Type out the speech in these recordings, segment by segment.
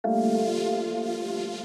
Purchase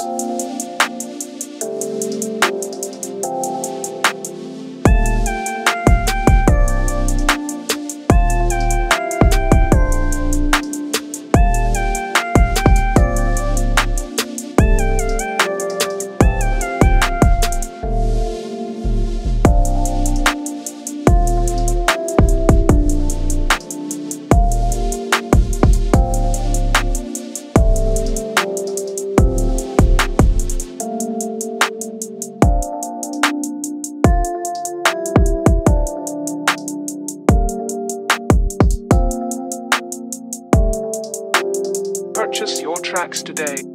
Purchase your tracks today.